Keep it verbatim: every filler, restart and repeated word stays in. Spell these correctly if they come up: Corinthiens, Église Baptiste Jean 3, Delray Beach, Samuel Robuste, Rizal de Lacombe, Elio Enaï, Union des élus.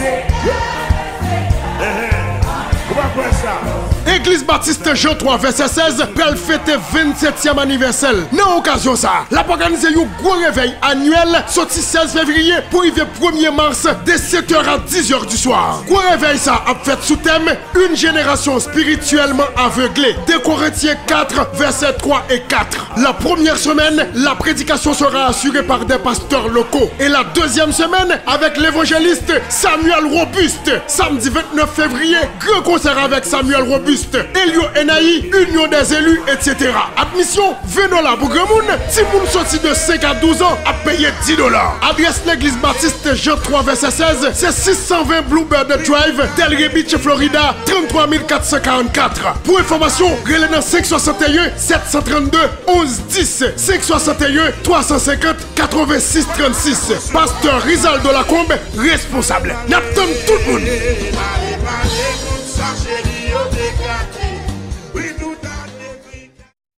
vencer. Église Baptiste Jean trois, verset seize, pral fêter vingt-septième anniversaire. Dans l'occasion, ça, la organisé un gros réveil annuel, sorti seize février pour arriver premier mars, de sept heures à dix heures du soir. Gros réveil, ça, a fait sous thème une génération spirituellement aveuglée. De Corinthiens quatre, verset trois et quatre. La première semaine, la prédication sera assurée par des pasteurs locaux. Et la deuxième semaine, avec l'évangéliste Samuel Robuste. Samedi vingt-neuf février, grand concert avec Samuel Robuste, Elio Enaï, Union des élus, et cetera. Admission vingt dollars pour grand monde. Si vous sortez de cinq à douze ans, à payer dix dollars. Adresse l'église Baptiste Jean trois, verset seize, c'est six cent vingt Bluebird Drive, Delray Beach, Florida, trente-trois mille quatre cent quarante-quatre. Pour information, relais dans cinq six un, sept trois deux, onze dix, cinq six un, trois cinq zéro, huit six trois six. Pasteur Rizal de Lacombe, responsable. N'attendez tout le monde. Chérie,